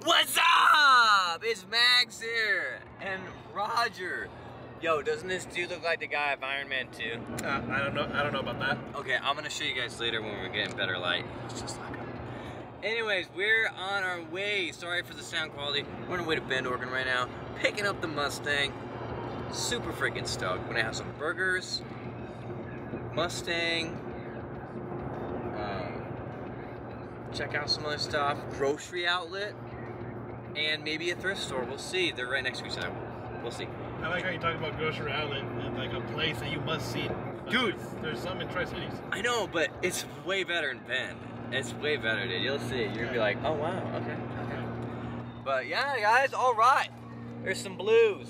What's up? It's Mags here and Roger. Yo, doesn't this dude look like the guy of Iron Man 2? I don't know about that. Okay, I'm gonna show you guys later when we're getting better light. It's just like him. Anyways, we're on our way. Sorry for the sound quality. We're on our way to Bend, Oregon right now, picking up the Mustang. Super freaking stoked. We're gonna have some burgers, Mustang, check out some other stuff, Grocery Outlet, and maybe a thrift store. We'll see. They're right next to each other. We'll see. I like how you talk about Grocery Outlet as like a place that you must see. Dude, there's some in Tri-Cities. I know, but it's way better in Bend. It's way better, dude. You'll see. You're gonna be like, oh wow, okay. But yeah, guys, all right. There's some blues.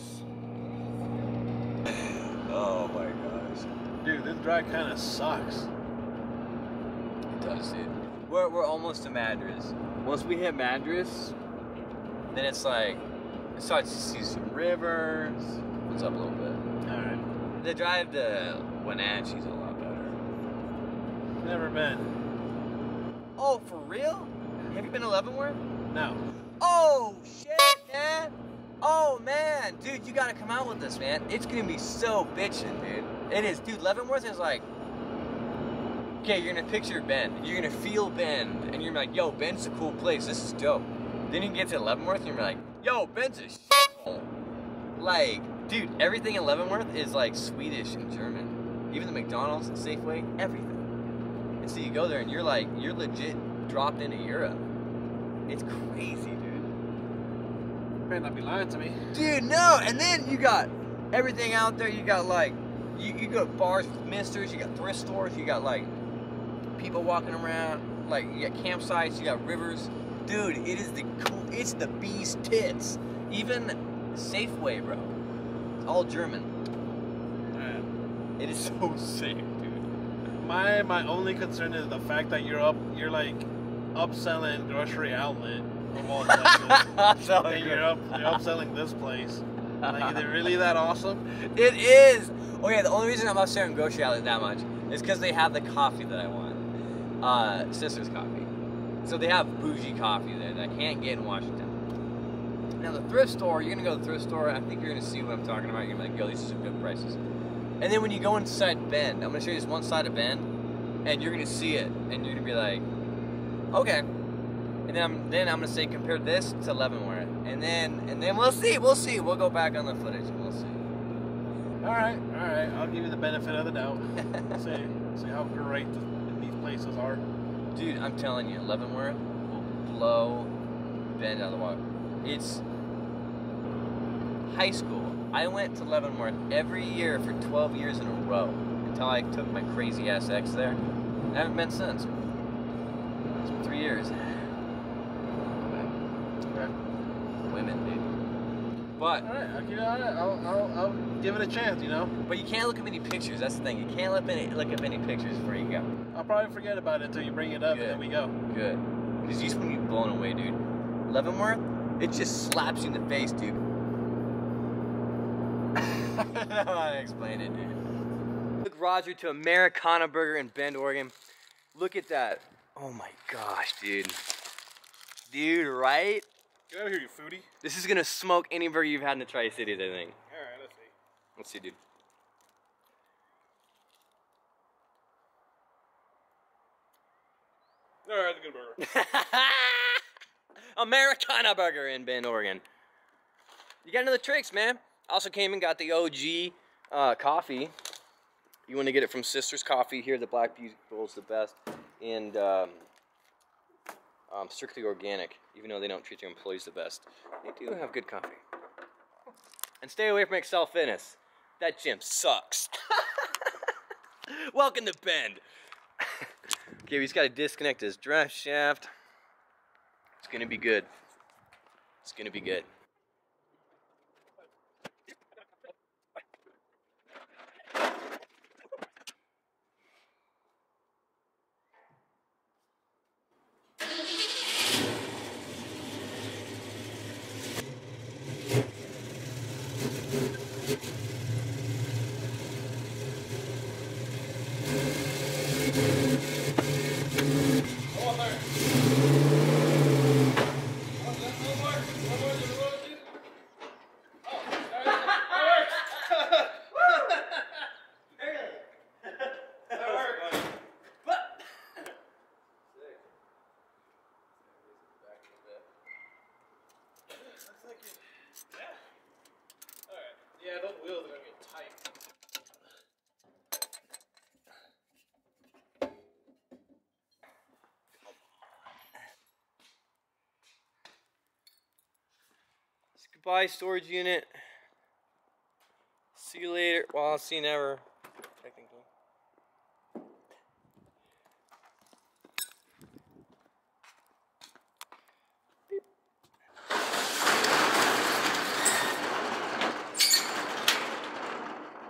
Oh my gosh, dude, this drive kind of sucks. It does, dude. We're almost to Madras. Once we hit Madras, then it's like, it starts to see some rivers. What's up a little bit. All right. The drive to Wenatchee's a lot better. Never been. Oh, for real? Have you been to Leavenworth? No. Oh, shit, man. Oh, man. Dude, you gotta come out with us, man. It's gonna be so bitchin', dude. It is. Dude, Leavenworth is like, okay, you're gonna picture Bend. You're gonna feel Bend. And you're gonna be like, yo, Bend's a cool place. This is dope. Then you can get to Leavenworth and you're like, yo, Bend's a shithole. Like, dude, everything in Leavenworth is like Swedish and German. Even the McDonald's and Safeway, everything. And so you go there and you're like, you're legit dropped into Europe. It's crazy, dude. You better not be lying to me. Dude, no, and then you got everything out there. You got like, you go to bars with misters, you got thrift stores, you got like people walking around, like you got campsites, you got rivers. Dude, it is the cool, it's the bee's tits. Even Safeway, bro. It's all German. Man. It is so sick, dude. My only concern is the fact that you're like upselling Grocery Outlet from all Texas. And you're upselling this place. Like, is it really that awesome? It is! Okay, the only reason I'm upselling Grocery Outlet that much is because they have the coffee that I want. Sisters Coffee. So they have bougie coffee there that I can't get in Washington. Now the thrift store, you're gonna go to the thrift store, I think you're gonna see what I'm talking about, you're gonna be like, yo, these are some good prices. And then when you go inside Bend, I'm gonna show you this one side of Bend, and you're gonna see it, and you're gonna be like, okay. And then I'm gonna say, compare this to Leavenworth. And then we'll see. We'll go back on the footage, and we'll see. All right, I'll give you the benefit of the doubt. see how great these places are. Dude, I'm telling you, Leavenworth will blow Bend out of the water. It's high school. I went to Leavenworth every year for 12 years in a row until I took my crazy ass ex there. I haven't been since. It's been 3 years. Okay. Women, dude. But all right, I'll give it a chance, you know. But you can't look up any pictures. That's the thing. You can't look up any pictures before you go. I'll probably forget about it until you bring it up. Good. And then we go. Good. Because you just want to be blown away, dude. Leavenworth, it just slaps you in the face, dude. I don't know how to explain it, dude. Took Roger to Americana Burger in Bend, Oregon. Look at that. Oh my gosh, dude. Dude, right? Get out of here, you foodie. This is going to smoke any burger you've had in the Tri-Cities, I think. All right, let's see. Let's see, dude. No, that's a good burger. Americana Burger in Bend, Oregon. You got another tricks, man. Also came and got the OG coffee. You want to get it from Sisters Coffee here. The Black Bull is the best. And strictly organic, even though they don't treat their employees the best. They do have good coffee. And stay away from Excel Fitness. That gym sucks. Welcome to Bend. Okay, he's got to disconnect his drive shaft. It's going to be good. It's going to be good. Goodbye, storage unit. See you later. Well, I'll see you never, technically.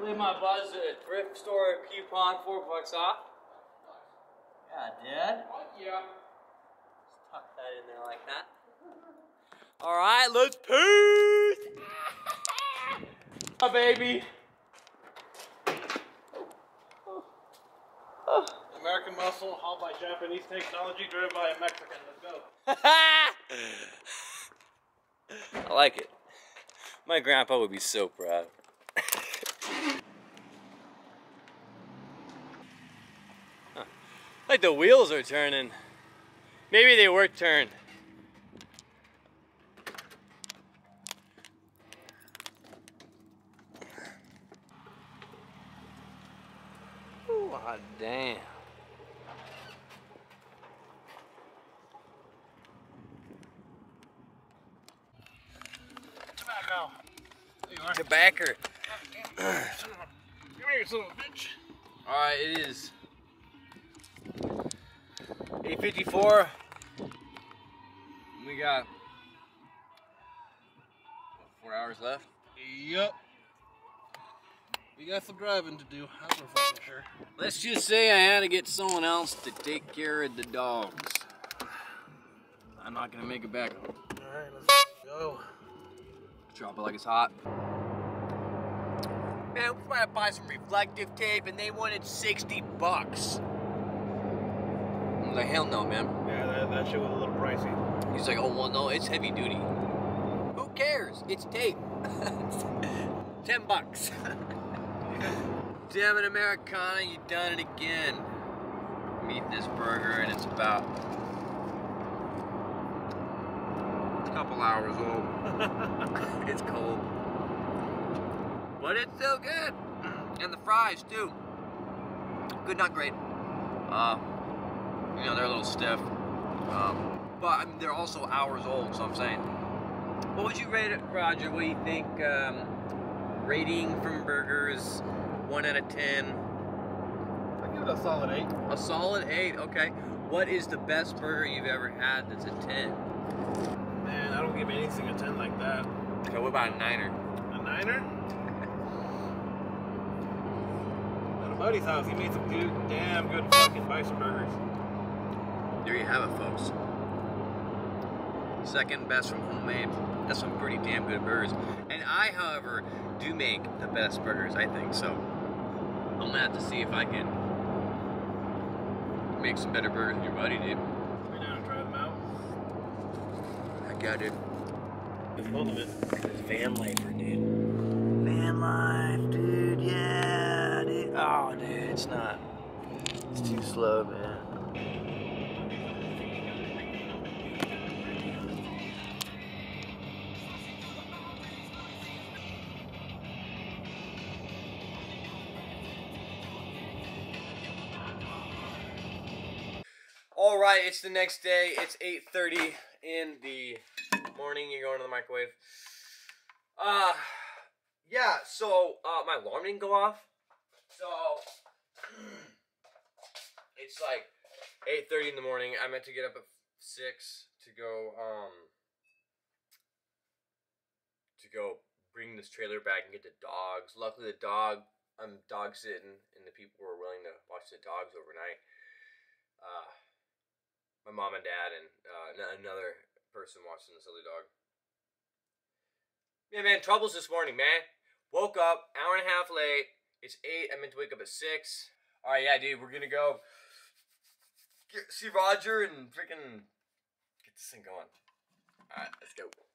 Leave my buzz at a thrift store at coupon, $4 off. Yeah, I did. What? Yeah. Just tuck that in there like that. All right, let's peace. Hi, baby. Oh. American muscle, hauled by Japanese technology, driven by a Mexican. Let's go. I like it. My grandpa would be so proud. Huh. Like the wheels are turning. Maybe they were turned. God damn. Tobacco. There you are. Tobacco. Come here, you little bitch. Alright, it is 8:54. We got what, 4 hours left? Yup. We got some driving to do, I'm for sure. Let's just say I had to get someone else to take care of the dogs. I'm not gonna make it back home. Alright, let's go. Drop it like it's hot. Man, we might buy some reflective tape and they wanted $60. I'm like, hell no, man. Yeah, that shit was a little pricey. He's like, oh, well, no, it's heavy duty. Who cares? It's tape. $10. Damn it, Americana, you done it again. I'm eating this burger and it's about a couple hours old. It's cold. But it's still good. And the fries too. Good, not great. You know, they're a little stiff. But I mean, they're also hours old, so I'm saying. What would you rate it, Roger? What do you think? Rating from burgers, 1 out of 10. I give it a solid 8. A solid 8, okay. What is the best burger you've ever had that's a 10? Man, I don't give anything a 10 like that. Okay, what about a 9er? A 9er? At a buddy's house, he made some damn good fucking bison burgers. There you have it, folks. Second best from homemade. That's some pretty damn good burgers. And I, however, do make the best burgers, I think. So I'm gonna have to see if I can make some better burgers than your buddy, dude. Are you down to try them out? I got it. Hold of it. Van lifer, dude. Van life, dude. Yeah, dude. Oh, dude, it's not. It's too slow, man. Alright, it's the next day. It's 8:30 in the morning. You're going to the microwave. Yeah, so my alarm didn't go off. So it's like 8:30 in the morning. I meant to get up at 6 to go bring this trailer back and get the dogs. Luckily the dog, I'm dog sitting and the people were willing to watch the dogs overnight. My mom and dad and another person watching this other dog. Yeah, man, troubles this morning, man. Woke up, hour and a half late. It's 8. I meant to wake up at 6. All right, yeah, dude, we're going to go see Roger and freaking get this thing going. All right, let's go.